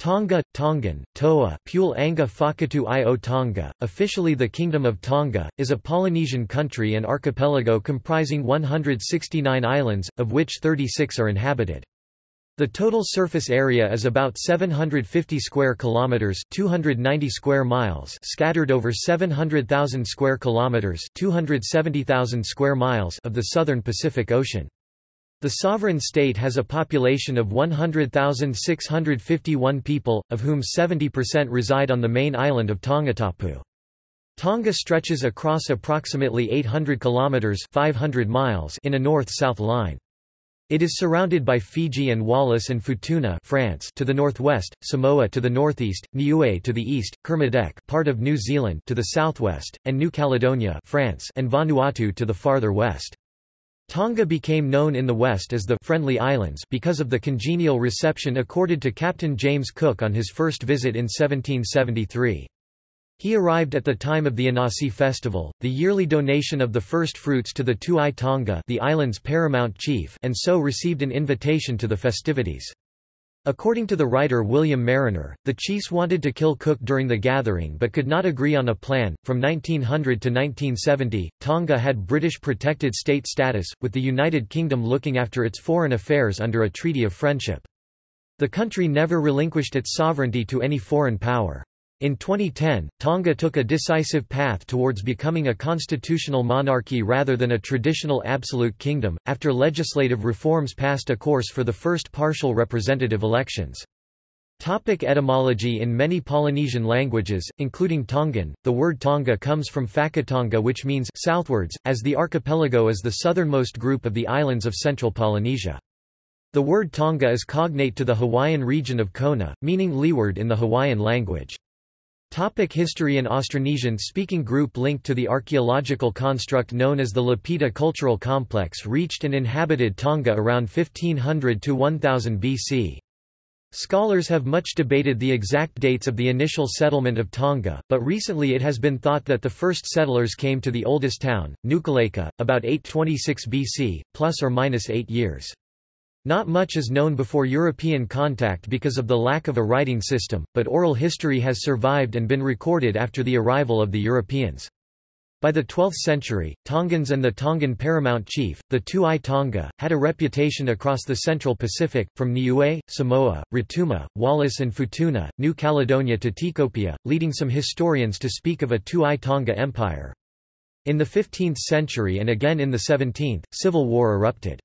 Tonga, Tongan, Toa, Puleʻanga Fakatuʻi ʻo Tonga, officially the Kingdom of Tonga, is a Polynesian country and archipelago comprising 169 islands, of which 36 are inhabited. The total surface area is about 750 square kilometers, 290 square miles, scattered over 700,000 square kilometers, 270,000 square miles of the southern Pacific Ocean. The sovereign state has a population of 100,651 people, of whom 70% reside on the main island of Tongatapu. Tonga stretches across approximately 800 kilometers (500 miles) in a north-south line. It is surrounded by Fiji and Wallis and Futuna, France, to the northwest, Samoa to the northeast, Niue to the east, Kermadec, part of New Zealand, to the southwest, and New Caledonia, France, and Vanuatu to the farther west. Tonga became known in the West as the Friendly Islands because of the congenial reception accorded to Captain James Cook on his first visit in 1773. He arrived at the time of the Inasi Festival, the yearly donation of the first fruits to the Tuʻi Tonga, the island's paramount chief, and so received an invitation to the festivities. According to the writer William Mariner, the chiefs wanted to kill Cook during the gathering but could not agree on a plan. From 1900 to 1970, Tonga had British protected state status, with the United Kingdom looking after its foreign affairs under a Treaty of Friendship. The country never relinquished its sovereignty to any foreign power. In 2010, Tonga took a decisive path towards becoming a constitutional monarchy rather than a traditional absolute kingdom, after legislative reforms passed a course for the first partial representative elections. Topic etymology. In many Polynesian languages, including Tongan, the word Tonga comes from Fakatonga, which means southwards, as the archipelago is the southernmost group of the islands of Central Polynesia. The word Tonga is cognate to the Hawaiian region of Kona, meaning leeward in the Hawaiian language. Topic history. An Austronesian-speaking group linked to the archaeological construct known as the Lapita cultural complex reached and inhabited Tonga around 1500 to 1000 BC. Scholars have much debated the exact dates of the initial settlement of Tonga, but recently it has been thought that the first settlers came to the oldest town, Nukuleka, about 826 BC, plus or minus 8 years. Not much is known before European contact because of the lack of a writing system, but oral history has survived and been recorded after the arrival of the Europeans. By the 12th century, Tongans and the Tongan paramount chief, the Tuʻi Tonga, had a reputation across the Central Pacific, from Niue, Samoa, Rotuma, Wallis and Futuna, New Caledonia to Tikopia, leading some historians to speak of a Tuʻi Tonga empire. In the 15th century and again in the 17th, civil war erupted.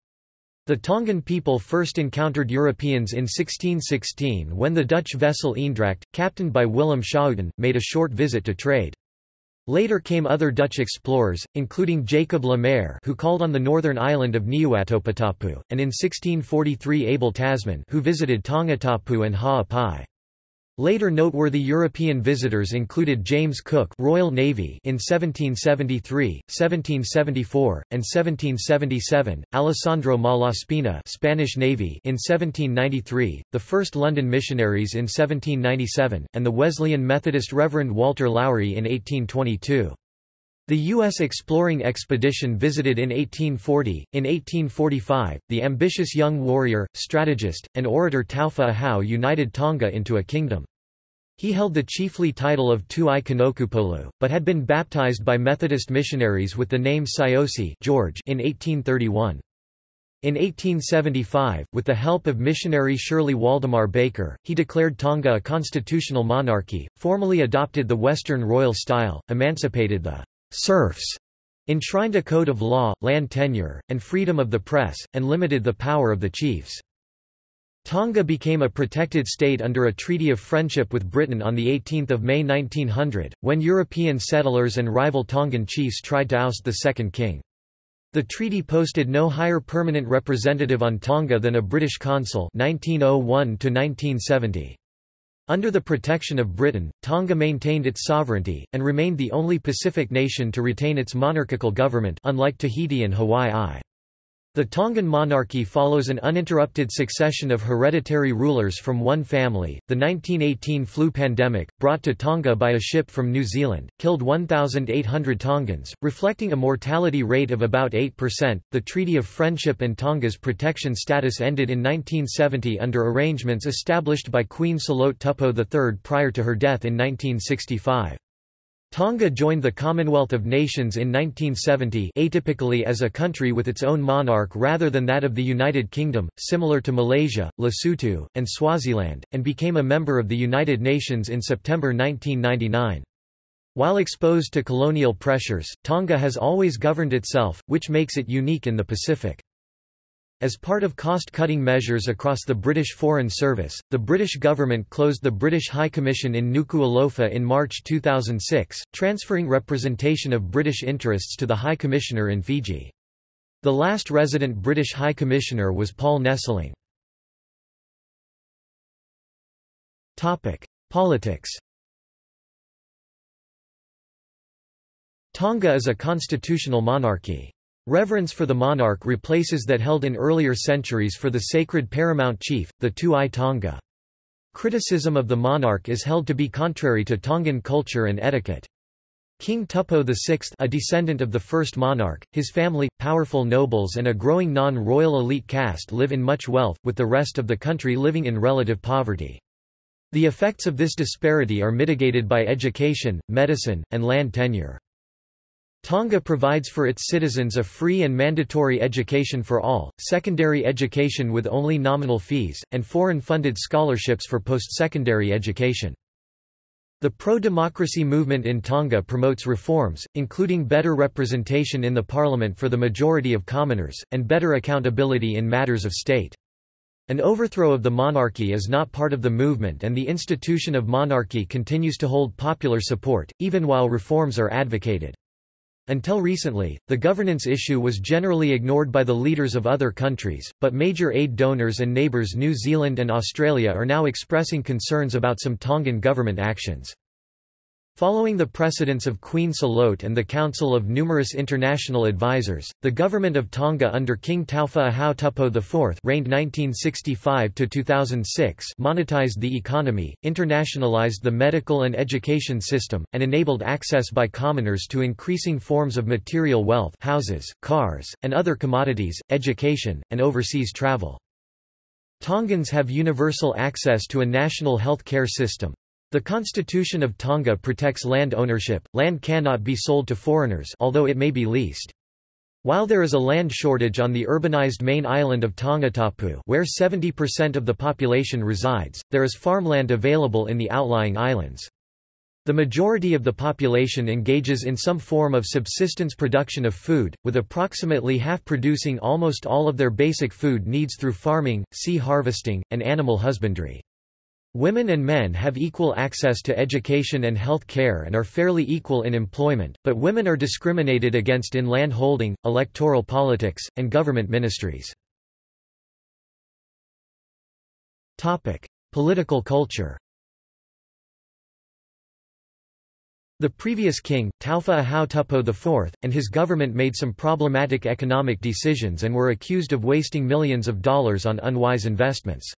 The Tongan people first encountered Europeans in 1616 when the Dutch vessel Eendracht, captained by Willem Schouten, made a short visit to trade. Later came other Dutch explorers, including Jacob Le Maire, who called on the northern island of Niuatoputapu, and in 1643 Abel Tasman, who visited Tongatapu and Ha'apai. Later noteworthy European visitors included James Cook, Royal Navy, in 1773, 1774, and 1777, Alessandro Malaspina, Spanish Navy, in 1793, the first London missionaries in 1797, and the Wesleyan Methodist Reverend Walter Lowrie in 1822. The U.S. exploring expedition visited in 1840. In 1845, the ambitious young warrior, strategist, and orator Taufa'ahau united Tonga into a kingdom. He held the chiefly title of Tuʻi Kanokupolu, but had been baptized by Methodist missionaries with the name Siosi George in 1831. In 1875, with the help of missionary Shirley Waldemar Baker, he declared Tonga a constitutional monarchy, formally adopted the Western royal style, emancipated the serfs, enshrined a code of law, land tenure, and freedom of the press, and limited the power of the chiefs. Tonga became a protected state under a Treaty of Friendship with Britain on 18 May 1900, when European settlers and rival Tongan chiefs tried to oust the second king. The treaty posted no higher permanent representative on Tonga than a British consul 1901 to 1970. Under the protection of Britain, Tonga maintained its sovereignty, and remained the only Pacific nation to retain its monarchical government, unlike Tahiti and Hawaii. The Tongan monarchy follows an uninterrupted succession of hereditary rulers from one family. The 1918 flu pandemic, brought to Tonga by a ship from New Zealand, killed 1,800 Tongans, reflecting a mortality rate of about 8%. The Treaty of Friendship and Tonga's protection status ended in 1970 under arrangements established by Queen Salote Tupou III prior to her death in 1965. Tonga joined the Commonwealth of Nations in 1970, atypically as a country with its own monarch rather than that of the United Kingdom, similar to Malaysia, Lesotho, and Swaziland, and became a member of the United Nations in September 1999. While exposed to colonial pressures, Tonga has always governed itself, which makes it unique in the Pacific. As part of cost-cutting measures across the British Foreign Service, the British government closed the British High Commission in Nuku'alofa in March 2006, transferring representation of British interests to the High Commissioner in Fiji. The last resident British High Commissioner was Paul Nesseling. Politics. Tonga is a constitutional monarchy. Reverence for the monarch replaces that held in earlier centuries for the sacred paramount chief, the Tuʻi Tonga. Criticism of the monarch is held to be contrary to Tongan culture and etiquette. King Tupou VI, a descendant of the first monarch, his family, powerful nobles and a growing non-royal elite caste live in much wealth, with the rest of the country living in relative poverty. The effects of this disparity are mitigated by education, medicine, and land tenure. Tonga provides for its citizens a free and mandatory education for all, secondary education with only nominal fees, and foreign-funded scholarships for post-secondary education. The pro-democracy movement in Tonga promotes reforms, including better representation in the parliament for the majority of commoners, and better accountability in matters of state. An overthrow of the monarchy is not part of the movement, and the institution of monarchy continues to hold popular support, even while reforms are advocated. Until recently, the governance issue was generally ignored by the leaders of other countries, but major aid donors and neighbours New Zealand and Australia are now expressing concerns about some Tongan government actions. Following the precedents of Queen Salote and the council of numerous international advisers, the government of Tonga under King Taufaʻahau Tupou IV reigned 1965–2006 monetized the economy, internationalized the medical and education system, and enabled access by commoners to increasing forms of material wealth, houses, cars, and other commodities, education, and overseas travel. Tongans have universal access to a national health care system. The Constitution of Tonga protects land ownership. Land cannot be sold to foreigners, although it may be leased. While there is a land shortage on the urbanized main island of Tongatapu, where 70% of the population resides, there is farmland available in the outlying islands. The majority of the population engages in some form of subsistence production of food, with approximately half producing almost all of their basic food needs through farming, sea harvesting, and animal husbandry. Women and men have equal access to education and health care and are fairly equal in employment, but women are discriminated against in land holding, electoral politics, and government ministries. Political culture. The previous king, Taufaʻahau Tupou IV, and his government made some problematic economic decisions and were accused of wasting millions of dollars on unwise investments.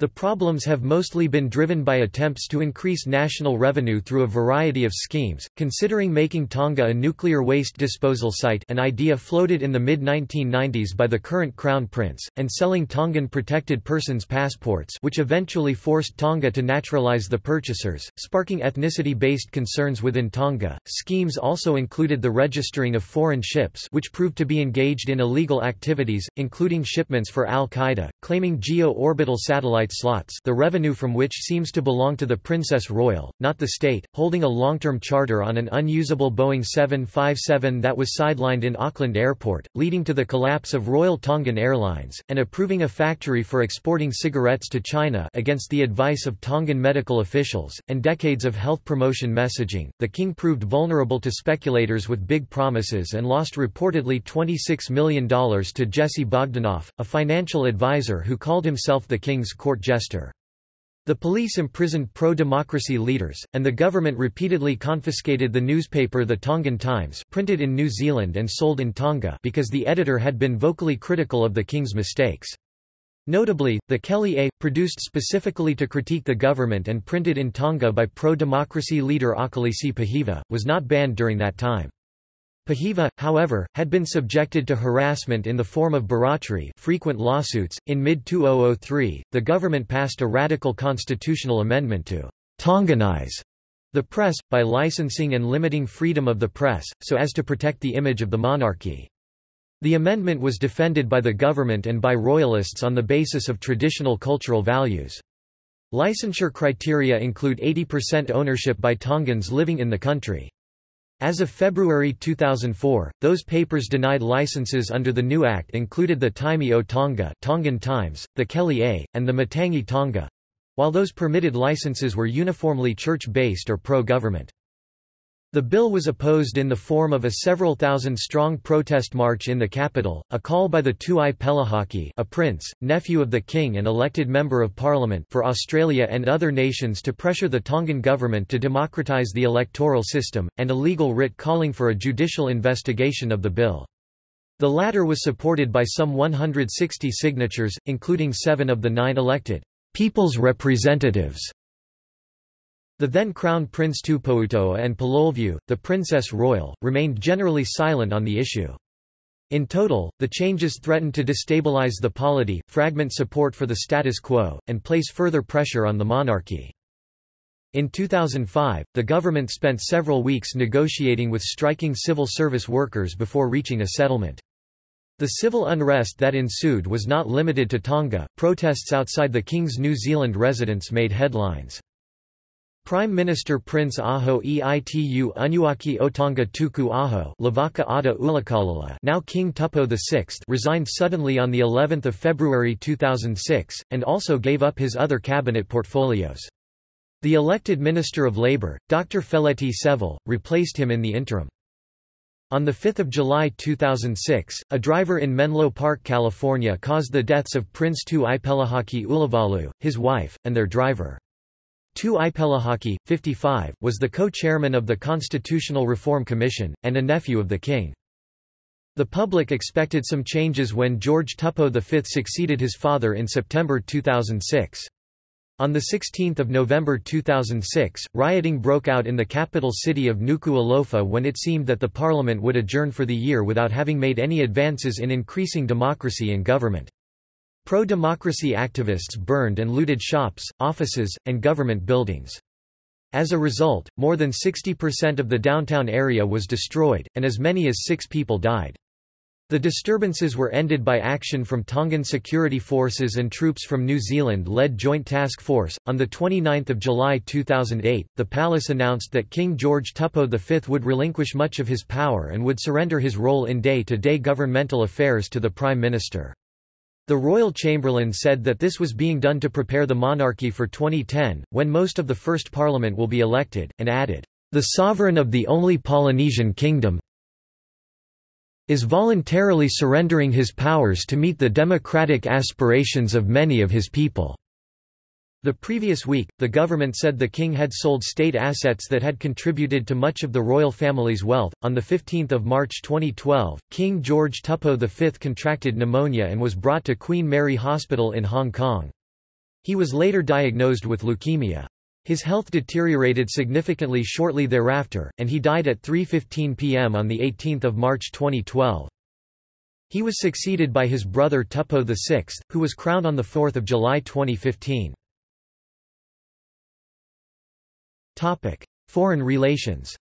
The problems have mostly been driven by attempts to increase national revenue through a variety of schemes. Considering making Tonga a nuclear waste disposal site, an idea floated in the mid-1990s by the current Crown Prince, and selling Tongan protected persons passports, which eventually forced Tonga to naturalize the purchasers, sparking ethnicity-based concerns within Tonga. Schemes also included the registering of foreign ships, which proved to be engaged in illegal activities, including shipments for Al-Qaeda, claiming geo-orbital satellites slots, the revenue from which seems to belong to the Princess Royal, not the state, holding a long-term charter on an unusable Boeing 757 that was sidelined in Auckland Airport, leading to the collapse of Royal Tongan Airlines, and approving a factory for exporting cigarettes to China against the advice of Tongan medical officials, and decades of health promotion messaging. The king proved vulnerable to speculators with big promises and lost reportedly $26 million to Jesse Bogdanoff, a financial advisor who called himself the king's court jester. The police imprisoned pro-democracy leaders, and the government repeatedly confiscated the newspaper The Tongan Times, printed in New Zealand and sold in Tonga, because the editor had been vocally critical of the king's mistakes. Notably, the Kele'a, produced specifically to critique the government and printed in Tonga by pro-democracy leader Akalisi Pahiva, was not banned during that time. Pahiva, however, had been subjected to harassment in the form of barratry, frequent lawsuits. In mid-2003, the government passed a radical constitutional amendment to Tonganize the press, by licensing and limiting freedom of the press, so as to protect the image of the monarchy. The amendment was defended by the government and by royalists on the basis of traditional cultural values. Licensure criteria include 80% ownership by Tongans living in the country. As of February 2004, those papers denied licenses under the new act included the Taimi O Tonga, Tongan Times, the Kele'a, and the Matangi Tonga, while those permitted licenses were uniformly church-based or pro-government. The bill was opposed in the form of a several thousand-strong protest march in the capital, a call by the Tuʻipelehake, a prince, nephew of the king and elected member of parliament for Australia and other nations, to pressure the Tongan government to democratise the electoral system, and a legal writ calling for a judicial investigation of the bill. The latter was supported by some 160 signatures, including 7 of the 9 elected people's representatives. The then Crown Prince Tupo'uto'a and Pololviu, the Princess Royal, remained generally silent on the issue. In total, the changes threatened to destabilize the polity, fragment support for the status quo, and place further pressure on the monarchy. In 2005, the government spent several weeks negotiating with striking civil service workers before reaching a settlement. The civil unrest that ensued was not limited to Tonga. Protests outside the King's New Zealand residence made headlines. Prime Minister Prince Aho Eitu Anuaki o Tonga Tuku Aho Lavaka Ada Ulakalala, now King Tupou VI, resigned suddenly on the 11th of February 2006 and also gave up his other cabinet portfolios. The elected Minister of Labour, Dr. Feleti Seville, replaced him in the interim. On 5 July 2006, a driver in Menlo Park, California caused the deaths of Prince Tuʻipelehake Ulavalu, his wife, and their driver. Tuʻipelehake, 55, was the co-chairman of the Constitutional Reform Commission, and a nephew of the king. The public expected some changes when George Tupo V succeeded his father in September 2006. On 16 November 2006, rioting broke out in the capital city of Nuku'alofa when it seemed that the parliament would adjourn for the year without having made any advances in increasing democracy in government. Pro-democracy activists burned and looted shops, offices, and government buildings. As a result, more than 60% of the downtown area was destroyed, and as many as 6 people died. The disturbances were ended by action from Tongan security forces and troops from New Zealand-led Joint Task Force. On 29 July 2008, the palace announced that King George Tupou V would relinquish much of his power and would surrender his role in day-to-day governmental affairs to the Prime Minister. The Royal Chamberlain said that this was being done to prepare the monarchy for 2010, when most of the first parliament will be elected, and added, "The sovereign of the only Polynesian kingdom is voluntarily surrendering his powers to meet the democratic aspirations of many of his people." The previous week, the government said the king had sold state assets that had contributed to much of the royal family's wealth. On 15 March 2012, King George Tupou V contracted pneumonia and was brought to Queen Mary Hospital in Hong Kong. He was later diagnosed with leukemia. His health deteriorated significantly shortly thereafter, and he died at 3:15 p.m. on 18 March 2012. He was succeeded by his brother Tupou VI, who was crowned on 4 July 2015. Topic: Foreign relations.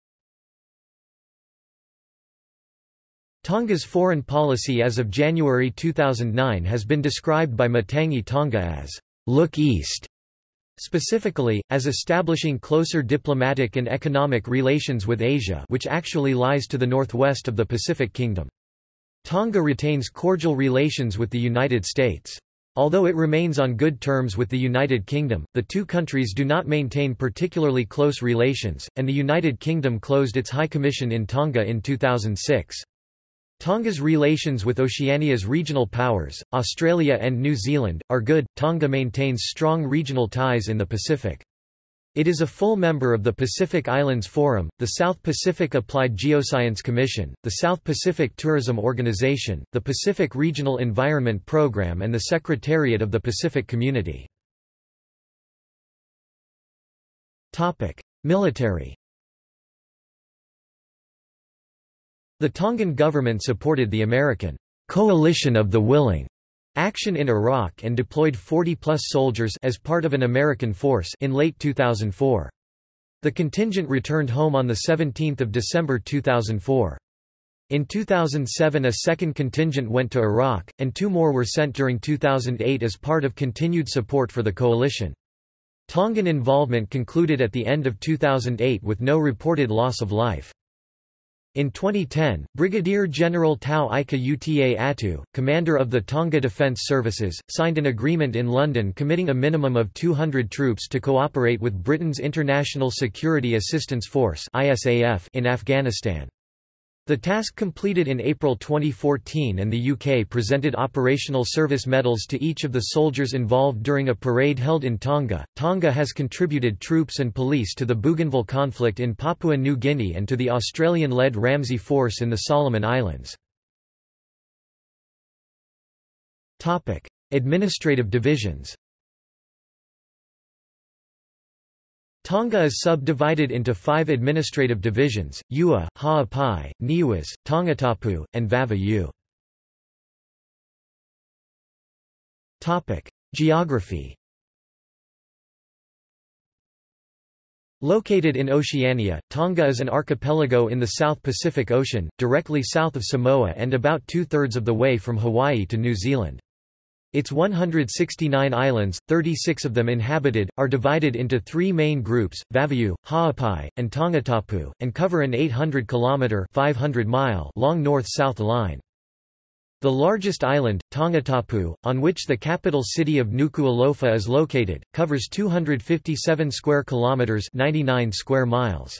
Tonga's foreign policy as of January 2009 has been described by Matangi Tonga as "Look East", specifically, as establishing closer diplomatic and economic relations with Asia, which actually lies to the northwest of the Pacific Kingdom. Tonga retains cordial relations with the United States. Although it remains on good terms with the United Kingdom, the two countries do not maintain particularly close relations, and the United Kingdom closed its High Commission in Tonga in 2006. Tonga's relations with Oceania's regional powers, Australia and New Zealand, are good. Tonga maintains strong regional ties in the Pacific. It is a full member of the Pacific Islands Forum, the South Pacific Applied Geoscience Commission, the South Pacific Tourism Organization, the Pacific Regional Environment Program and the Secretariat of the Pacific Community. Military. The Tongan government supported the American "Coalition of the Willing" action in Iraq and deployed 40-plus soldiers as part of an American force in late 2004. The contingent returned home on 17 December 2004. In 2007 a second contingent went to Iraq, and two more were sent during 2008 as part of continued support for the coalition. Tongan involvement concluded at the end of 2008 with no reported loss of life. In 2010, Brigadier General Tau Ika Uta Atu, commander of the Tonga Defence Services, signed an agreement in London committing a minimum of 200 troops to cooperate with Britain's International Security Assistance Force (ISAF) in Afghanistan. The task completed in April 2014 and the UK presented operational service medals to each of the soldiers involved during a parade held in Tonga. Tonga has contributed troops and police to the Bougainville conflict in Papua New Guinea and to the Australian-led Ramsay Force in the Solomon Islands. Topic: Administrative divisions. Tonga is subdivided into 5 administrative divisions: Ua, Ha'apai, Niuas, Tongatapu, and Vava'u. Topic: Geography. Located in Oceania, Tonga is an archipelago in the South Pacific Ocean, directly south of Samoa and about 2/3 of the way from Hawaii to New Zealand. Its 169 islands, 36 of them inhabited, are divided into 3 main groups, Vava'u, Ha'apai, and Tongatapu, and cover an 800-kilometre long north-south line. The largest island, Tongatapu, on which the capital city of Nuku'alofa is located, covers 257 square kilometres 99 square miles.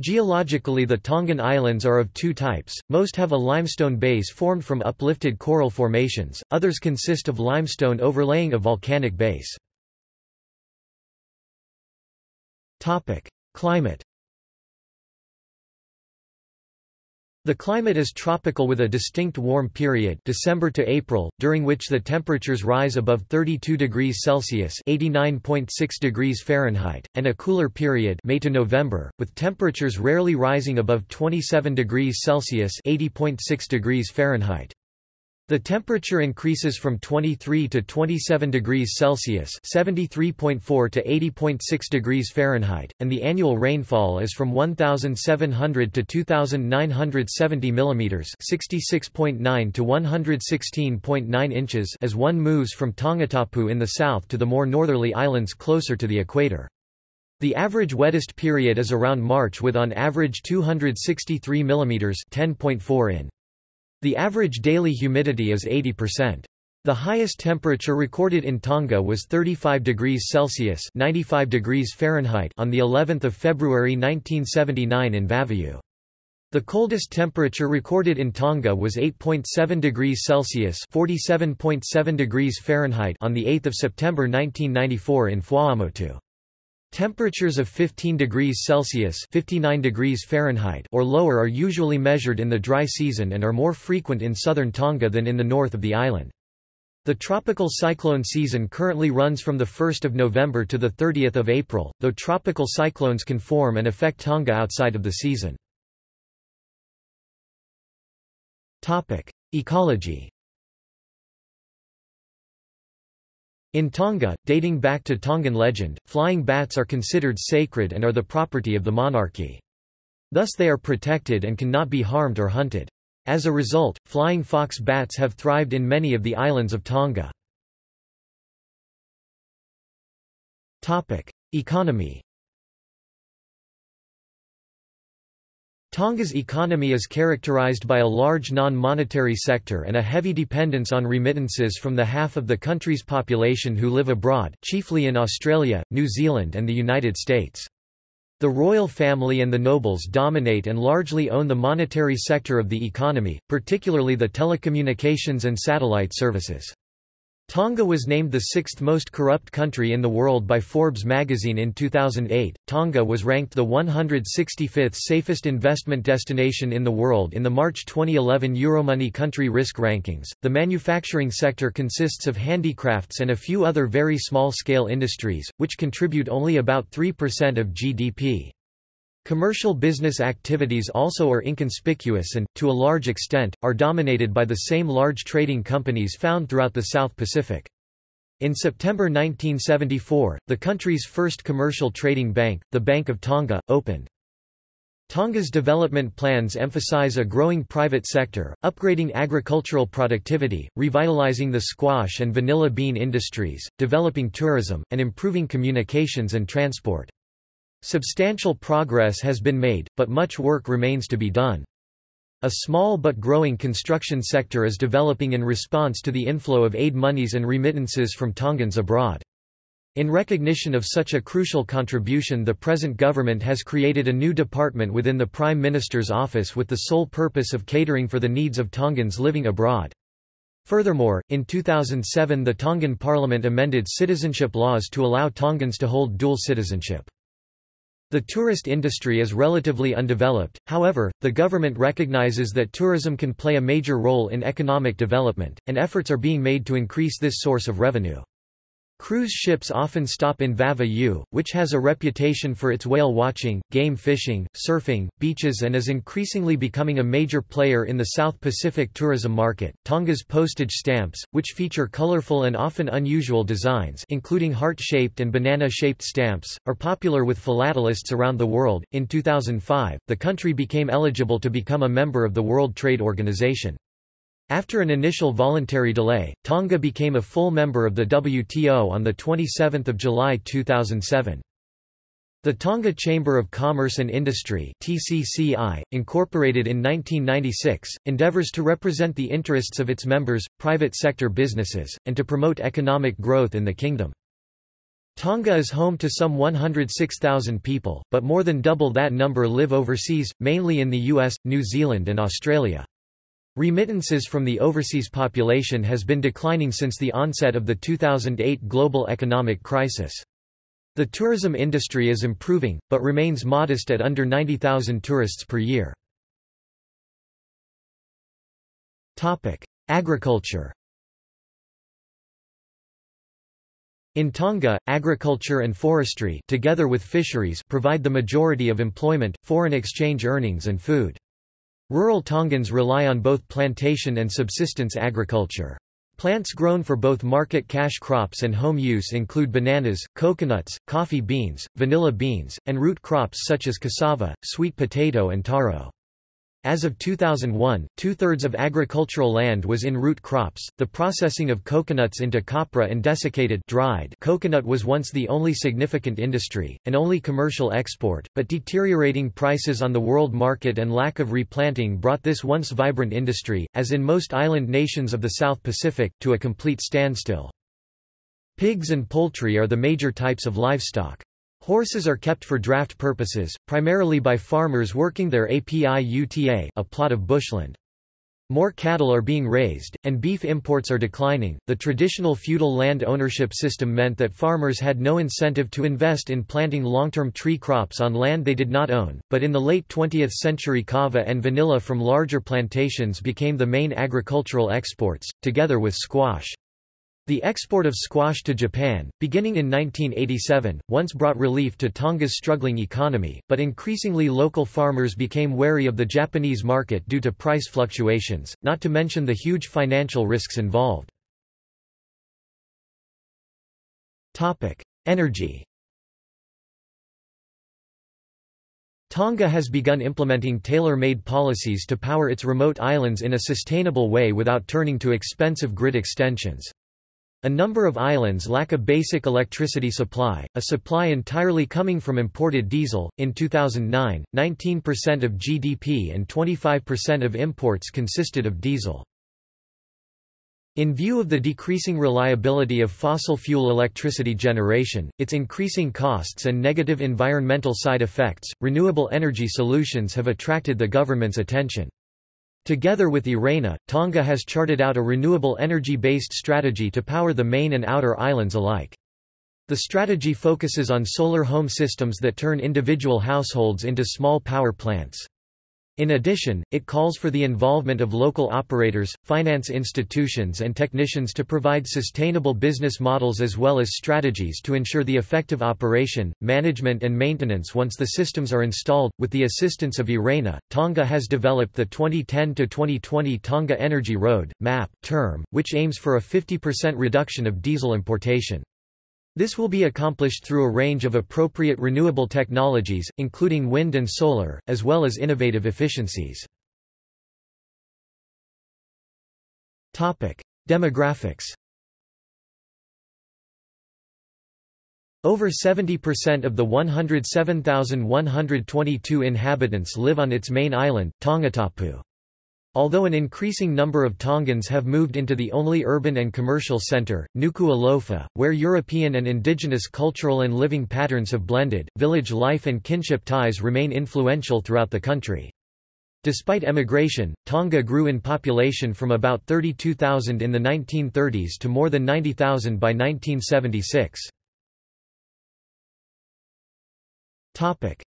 Geologically the Tongan islands are of 2 types, most have a limestone base formed from uplifted coral formations, others consist of limestone overlaying a volcanic base. Climate. The climate is tropical with a distinct warm period December to April, during which the temperatures rise above 32 degrees Celsius (89.6 degrees Fahrenheit), and a cooler period May to November, with temperatures rarely rising above 27 degrees Celsius (80.6 degrees Fahrenheit). The temperature increases from 23 to 27 degrees Celsius (73.4 to 80.6 degrees Fahrenheit), and the annual rainfall is from 1,700 to 2,970 millimeters (66.9 to 116.9 inches) as one moves from Tongatapu in the south to the more northerly islands closer to the equator. The average wettest period is around March with on average 263 millimeters (10.4 in). The average daily humidity is 80%. The highest temperature recorded in Tonga was 35 degrees Celsius (95 degrees Fahrenheit) on the 11th of February 1979 in Vava'u. The coldest temperature recorded in Tonga was 8.7 degrees Celsius (47.7 degrees Fahrenheit) on the 8th of September 1994 in Fa'amotu. Temperatures of 15 degrees Celsius (59 degrees Fahrenheit) or lower are usually measured in the dry season and are more frequent in southern Tonga than in the north of the island. The tropical cyclone season currently runs from 1 November to 30 April, though tropical cyclones can form and affect Tonga outside of the season. Ecology. In Tonga, dating back to Tongan legend, flying bats are considered sacred and are the property of the monarchy. Thus they are protected and cannot be harmed or hunted. As a result, flying fox bats have thrived in many of the islands of Tonga. Economy. Tonga's economy is characterized by a large non-monetary sector and a heavy dependence on remittances from the half of the country's population who live abroad, chiefly in Australia, New Zealand and the United States. The royal family and the nobles dominate and largely own the monetary sector of the economy, particularly the telecommunications and satellite services. Tonga was named the sixth most corrupt country in the world by Forbes magazine in 2008. Tonga was ranked the 165th safest investment destination in the world in the March 2011 Euromoney Country Risk Rankings. The manufacturing sector consists of handicrafts and a few other very small-scale industries, which contribute only about 3% of GDP. Commercial business activities also are inconspicuous and, to a large extent, are dominated by the same large trading companies found throughout the South Pacific. In September 1974, the country's first commercial trading bank, the Bank of Tonga, opened. Tonga's development plans emphasize a growing private sector, upgrading agricultural productivity, revitalizing the squash and vanilla bean industries, developing tourism, and improving communications and transport. Substantial progress has been made, but much work remains to be done. A small but growing construction sector is developing in response to the inflow of aid monies and remittances from Tongans abroad. In recognition of such a crucial contribution, the present government has created a new department within the Prime Minister's office with the sole purpose of catering for the needs of Tongans living abroad. Furthermore, in 2007 the Tongan Parliament amended citizenship laws to allow Tongans to hold dual citizenship. The tourist industry is relatively undeveloped, however, the government recognizes that tourism can play a major role in economic development, and efforts are being made to increase this source of revenue. Cruise ships often stop in Vava'u, which has a reputation for its whale watching, game fishing, surfing, beaches, and is increasingly becoming a major player in the South Pacific tourism market. Tonga's postage stamps, which feature colorful and often unusual designs, including heart-shaped and banana-shaped stamps, are popular with philatelists around the world. In 2005, the country became eligible to become a member of the World Trade Organization. After an initial voluntary delay, Tonga became a full member of the WTO on 27 July 2007. The Tonga Chamber of Commerce and Industry (TCCI), incorporated in 1996, endeavors to represent the interests of its members, private sector businesses, and to promote economic growth in the kingdom. Tonga is home to some 106,000 people, but more than double that number live overseas, mainly in the US, New Zealand and Australia. Remittances from the overseas population has been declining since the onset of the 2008 global economic crisis. The tourism industry is improving, but remains modest at under 90,000 tourists per year. Agriculture. In Tonga, agriculture and forestry, together with fisheries, provide the majority of employment, foreign exchange earnings and food. Rural Tongans rely on both plantation and subsistence agriculture. Plants grown for both market cash crops and home use include bananas, coconuts, coffee beans, vanilla beans, and root crops such as cassava, sweet potato and taro. As of 2001, two-thirds of agricultural land was in root crops. The processing of coconuts into copra and desiccated dried coconut was once the only significant industry, and only commercial export, but deteriorating prices on the world market and lack of replanting brought this once vibrant industry, as in most island nations of the South Pacific, to a complete standstill. Pigs and poultry are the major types of livestock. Horses are kept for draft purposes, primarily by farmers working their APIUTA, a plot of bushland. More cattle are being raised, and beef imports are declining. The traditional feudal land ownership system meant that farmers had no incentive to invest in planting long-term tree crops on land they did not own, but in the late 20th century kava and vanilla from larger plantations became the main agricultural exports, together with squash. The export of squash to Japan, beginning in 1987, once brought relief to Tonga's struggling economy, but increasingly local farmers became wary of the Japanese market due to price fluctuations, not to mention the huge financial risks involved. Energy. Tonga has begun implementing tailor-made policies to power its remote islands in a sustainable way without turning to expensive grid extensions. A number of islands lack a basic electricity supply, a supply entirely coming from imported diesel. In 2009, 19% of GDP and 25% of imports consisted of diesel. In view of the decreasing reliability of fossil fuel electricity generation, its increasing costs and negative environmental side effects, renewable energy solutions have attracted the government's attention. Together with IRENA, Tonga has charted out a renewable energy-based strategy to power the main and outer islands alike. The strategy focuses on solar home systems that turn individual households into small power plants. In addition, it calls for the involvement of local operators, finance institutions and technicians to provide sustainable business models as well as strategies to ensure the effective operation, management and maintenance once the systems are installed. With the assistance of IRENA, Tonga has developed the 2010-2020 Tonga Energy Road, MAP, term, which aims for a 50% reduction of diesel importation. This will be accomplished through a range of appropriate renewable technologies, including wind and solar, as well as innovative efficiencies. Demographics. Over 70% of the 107,122 inhabitants live on its main island, Tongatapu. Although an increasing number of Tongans have moved into the only urban and commercial centre, Nuku'alofa, where European and indigenous cultural and living patterns have blended, village life and kinship ties remain influential throughout the country. Despite emigration, Tonga grew in population from about 32,000 in the 1930s to more than 90,000 by 1976.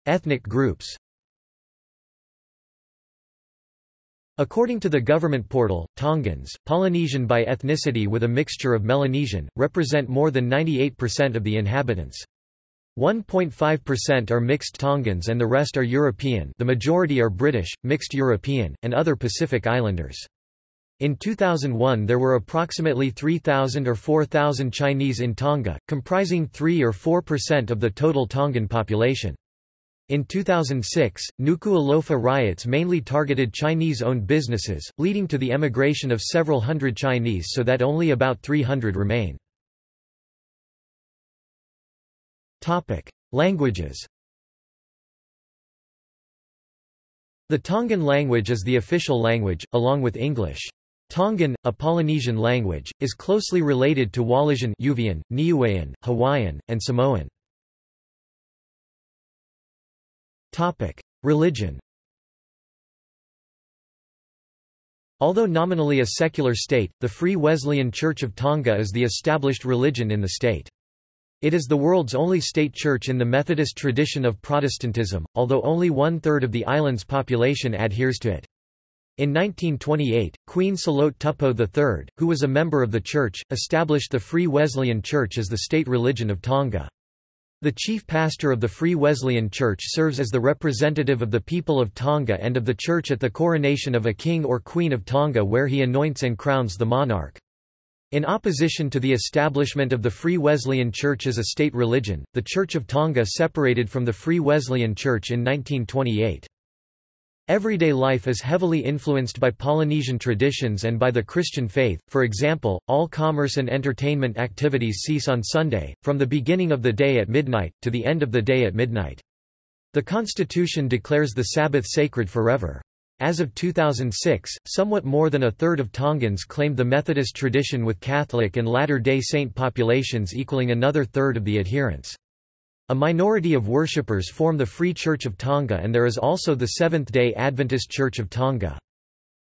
Ethnic groups. According to the government portal, Tongans, Polynesian by ethnicity with a mixture of Melanesian, represent more than 98% of the inhabitants. 1.5% are mixed Tongans and the rest are European. The majority are British, mixed European, and other Pacific Islanders. In 2001 there were approximately 3,000 or 4,000 Chinese in Tonga, comprising 3 or 4% of the total Tongan population. In 2006, Nuku'alofa riots mainly targeted Chinese-owned businesses, leading to the emigration of several hundred Chinese so that only about 300 remain. Languages. The Tongan language is the official language, along with English. Tongan, a Polynesian language, is closely related to Walisian, Uvian, Niuean, Hawaiian, and Samoan. Religion. Although nominally a secular state, the Free Wesleyan Church of Tonga is the established religion in the state. It is the world's only state church in the Methodist tradition of Protestantism, although only one-third of the island's population adheres to it. In 1928, Queen Salote Tupou III, who was a member of the church, established the Free Wesleyan Church as the state religion of Tonga. The chief pastor of the Free Wesleyan Church serves as the representative of the people of Tonga and of the Church at the coronation of a king or queen of Tonga, where he anoints and crowns the monarch. In opposition to the establishment of the Free Wesleyan Church as a state religion, the Church of Tonga separated from the Free Wesleyan Church in 1928. Everyday life is heavily influenced by Polynesian traditions and by the Christian faith. For example, all commerce and entertainment activities cease on Sunday, from the beginning of the day at midnight, to the end of the day at midnight. The Constitution declares the Sabbath sacred forever. As of 2006, somewhat more than a third of Tongans claimed the Methodist tradition, with Catholic and Latter-day Saint populations equaling another third of the adherents. A minority of worshippers form the Free Church of Tonga, and there is also the Seventh-day Adventist Church of Tonga.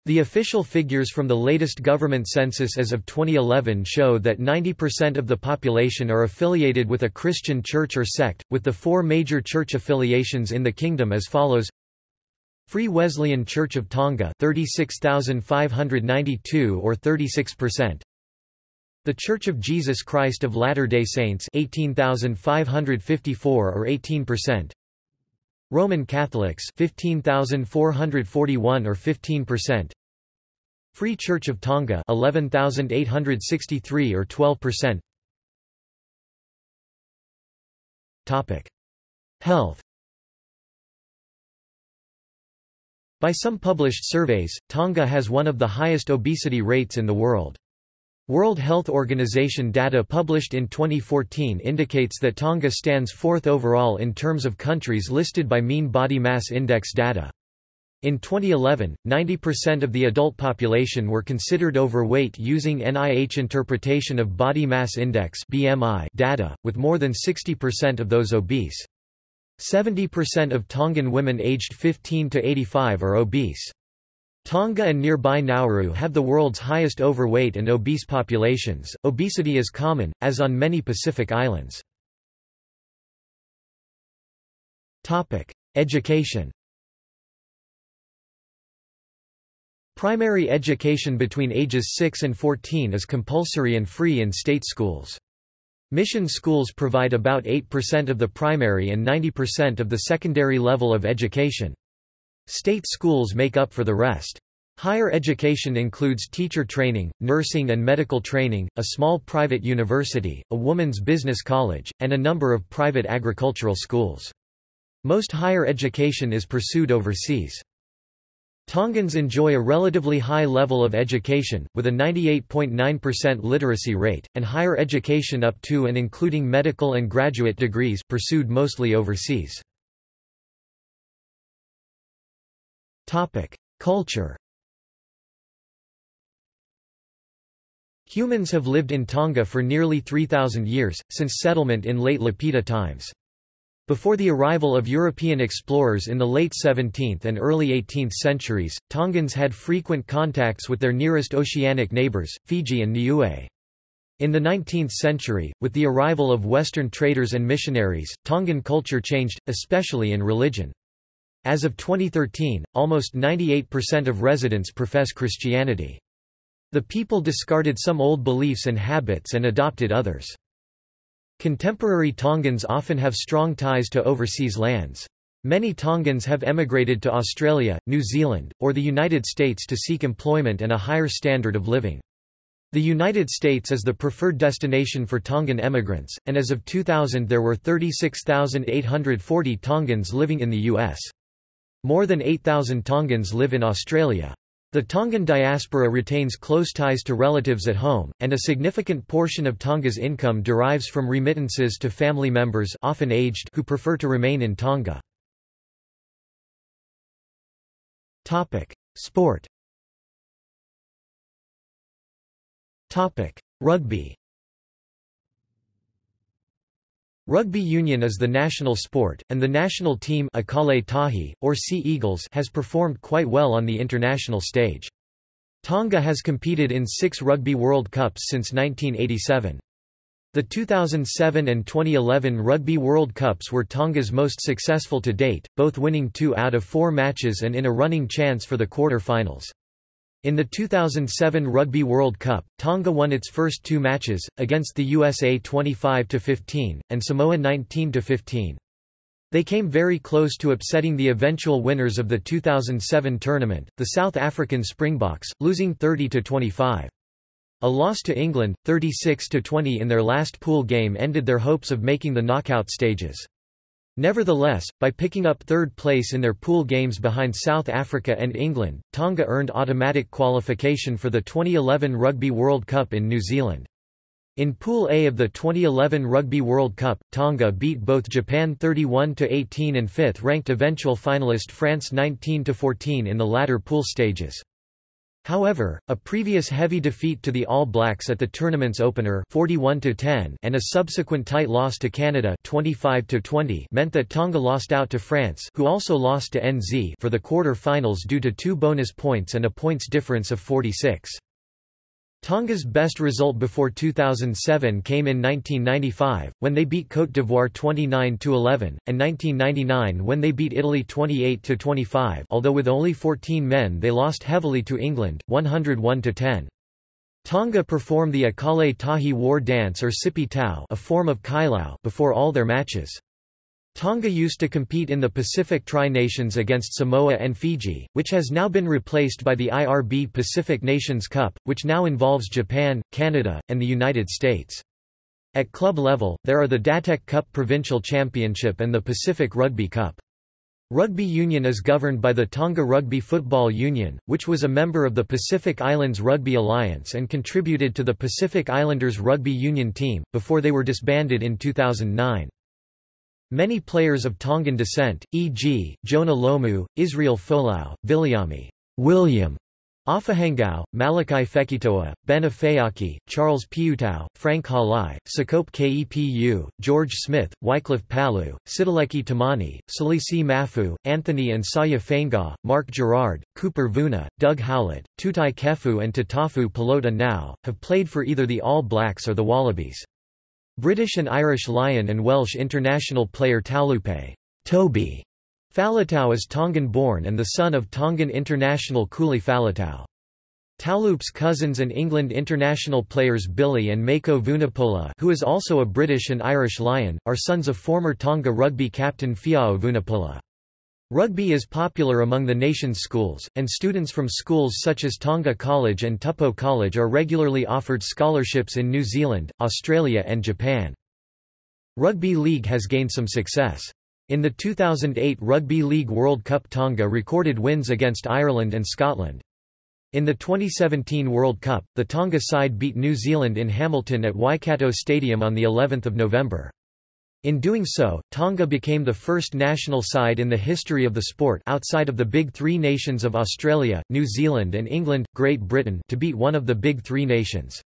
The official figures from the latest government census as of 2011 show that 90% of the population are affiliated with a Christian church or sect, with the four major church affiliations in the kingdom as follows: Free Wesleyan Church of Tonga 36,592 or 36%. The Church of Jesus Christ of Latter-day Saints 18,554 or 18%. Roman Catholics 15,441 or 15%. Free Church of Tonga 11,863 or 12%. Topic: Health. By some published surveys, Tonga has one of the highest obesity rates in the world. World Health Organization data published in 2014 indicates that Tonga stands fourth overall in terms of countries listed by mean body mass index data. In 2011, 90% of the adult population were considered overweight using NIH interpretation of Body Mass Index (BMI) data, with more than 60% of those obese. 70% of Tongan women aged 15 to 85 are obese. Tonga and nearby Nauru have the world's highest overweight and obese populations. Obesity is common, as on many Pacific islands. Topic: Education. Primary education between ages 6 and 14 is compulsory and free in state schools. Mission schools provide about 8% of the primary and 90% of the secondary level of education. State schools make up for the rest. Higher education includes teacher training, nursing and medical training, a small private university, a women's business college, and a number of private agricultural schools. Most higher education is pursued overseas. Tongans enjoy a relatively high level of education, with a 98.9% literacy rate, and higher education up to and including medical and graduate degrees pursued mostly overseas. Culture. Humans have lived in Tonga for nearly 3,000 years, since settlement in late Lapita times. Before the arrival of European explorers in the late 17th and early 18th centuries, Tongans had frequent contacts with their nearest oceanic neighbours, Fiji and Niue. In the 19th century, with the arrival of Western traders and missionaries, Tongan culture changed, especially in religion. As of 2013, almost 98% of residents profess Christianity. The people discarded some old beliefs and habits and adopted others. Contemporary Tongans often have strong ties to overseas lands. Many Tongans have emigrated to Australia, New Zealand, or the United States to seek employment and a higher standard of living. The United States is the preferred destination for Tongan emigrants, and as of 2000 there were 36,840 Tongans living in the U.S. More than 8,000 Tongans live in Australia. The Tongan diaspora retains close ties to relatives at home, and a significant portion of Tonga's income derives from remittances to family members, often aged, who prefer to remain in Tonga. Topic: Sport. Topic: Rugby. Rugby union is the national sport, and the national team ʻIkale Tahi, or Sea Eagles, has performed quite well on the international stage. Tonga has competed in 6 Rugby World Cups since 1987. The 2007 and 2011 Rugby World Cups were Tonga's most successful to date, both winning 2 out of 4 matches and in a running chance for the quarter-finals. In the 2007 Rugby World Cup, Tonga won its first 2 matches, against the USA 25-15, and Samoa 19-15. They came very close to upsetting the eventual winners of the 2007 tournament, the South African Springboks, losing 30-25. A loss to England, 36-20 in their last pool game ended their hopes of making the knockout stages. Nevertheless, by picking up 3rd place in their pool games behind South Africa and England, Tonga earned automatic qualification for the 2011 Rugby World Cup in New Zealand. In Pool A of the 2011 Rugby World Cup, Tonga beat both Japan 31-18 and 5th-ranked eventual finalist France 19-14 in the latter pool stages. However, a previous heavy defeat to the All Blacks at the tournament's opener 41-10 and a subsequent tight loss to Canada 25-20 meant that Tonga lost out to France, who also lost to NZ, for the quarter-finals due to 2 bonus points and a points difference of 46. Tonga's best result before 2007 came in 1995, when they beat Côte d'Ivoire 29-11, and 1999 when they beat Italy 28-25, although with only 14 men they lost heavily to England, 101-10. Tonga perform the ʻIkale Tahi war dance or sipi tau, a form of kailau, before all their matches. Tonga used to compete in the Pacific Tri-Nations against Samoa and Fiji, which has now been replaced by the IRB Pacific Nations Cup, which now involves Japan, Canada, and the United States. At club level, there are the Datek Cup Provincial Championship and the Pacific Rugby Cup. Rugby union is governed by the Tonga Rugby Football Union, which was a member of the Pacific Islands Rugby Alliance and contributed to the Pacific Islanders Rugby Union team, before they were disbanded in 2009. Many players of Tongan descent, e.g., Jonah Lomu, Israel Folau, Viliami William, Afahengau, Malachi Fekitoa, Ben Afeaki, Charles Piutau, Frank Halai, Sakope Kepu, George Smith, Wycliffe Palu, Sitaleki Tamani, Salisi Mafu, Anthony and Saya Fainga, Mark Gerard, Cooper Vuna, Doug Howlett, Tutai Kefu and Tatafu Pelota Nau, have played for either the All Blacks or the Wallabies. British and Irish Lion and Welsh international player Taulupe Toby Falatau is Tongan-born and the son of Tongan international Kuli Falatau. Tauloup's cousins and England international players Billy and Mako Vunipola, who is also a British and Irish Lion, are sons of former Tonga rugby captain Fia'au Vunipola. Rugby is popular among the nation's schools, and students from schools such as Tonga College and Tupou College are regularly offered scholarships in New Zealand, Australia and Japan. Rugby league has gained some success. In the 2008 Rugby League World Cup, Tonga recorded wins against Ireland and Scotland. In the 2017 World Cup, the Tonga side beat New Zealand in Hamilton at Waikato Stadium on the 11th of November. In doing so, Tonga became the first national side in the history of the sport outside of the Big Three nations of Australia, New Zealand and England, Great Britain to beat one of the Big Three nations.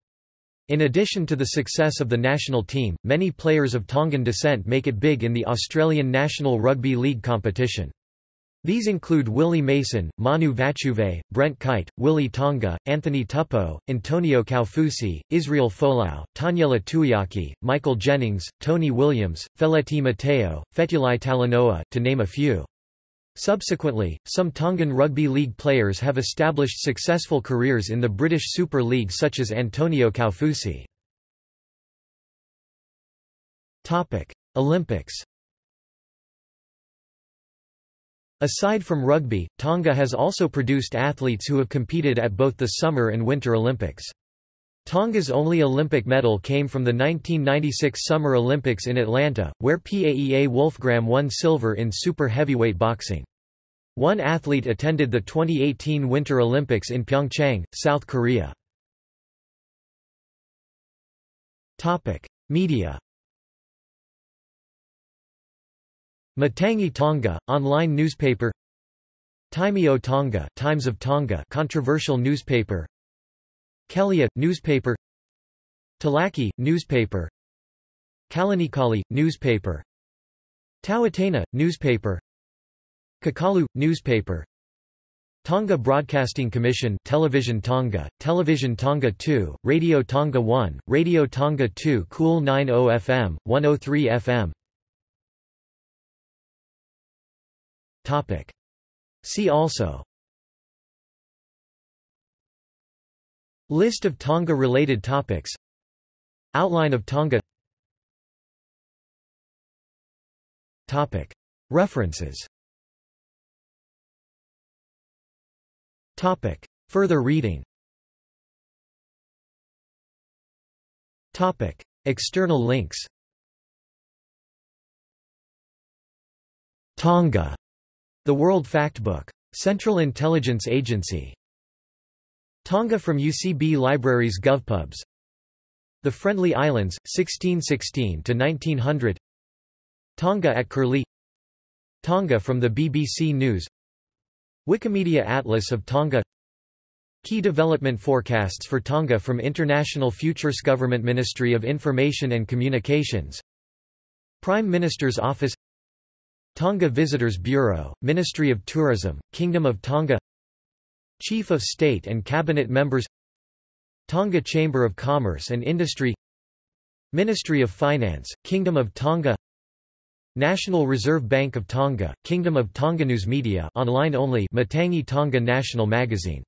In addition to the success of the national team, many players of Tongan descent make it big in the Australian National Rugby League competition. These include Willie Mason, Manu Vachuve, Brent Kite, Willie Tonga, Anthony Tupou, Antonio Kaufusi, Israel Folau, Tanyela Tuiaki, Michael Jennings, Tony Williams, Feleti Mateo, Fetulai Talanoa, to name a few. Subsequently, some Tongan rugby league players have established successful careers in the British Super League such as Antonio Kaufusi. Olympics. Aside from rugby, Tonga has also produced athletes who have competed at both the Summer and Winter Olympics. Tonga's only Olympic medal came from the 1996 Summer Olympics in Atlanta, where Paea Wolfgram won silver in super heavyweight boxing. One athlete attended the 2018 Winter Olympics in Pyeongchang, South Korea. Media. Matangi Tonga, online newspaper. Taimi O Tonga, Times of Tonga, controversial newspaper. Kele'a, newspaper. Talaki, newspaper. Kalanikali, newspaper. Tauatena, newspaper. Kakalu, newspaper. Tonga Broadcasting Commission, Television Tonga, Television Tonga 2, Radio Tonga 1, Radio Tonga 2, Cool 90 FM, 103 FM. Topic. See also: List of Tonga-related topics, Outline of Tonga. Topic. References. Topic. Further reading. Topic. External links. Tonga. The World Factbook. Central Intelligence Agency. Tonga from UCB Libraries GovPubs. The Friendly Islands, 1616–1900. Tonga at Curlie. Tonga from the BBC News. Wikimedia Atlas of Tonga. Key development forecasts for Tonga from International Futures Government Ministry of Information and Communications. Prime Minister's Office. Tonga Visitors Bureau, Ministry of Tourism, Kingdom of Tonga. Chief of State and Cabinet Members. Tonga Chamber of Commerce and Industry. Ministry of Finance, Kingdom of Tonga. National Reserve Bank of Tonga, Kingdom of Tonga. News media online only. Matangi Tonga National Magazine.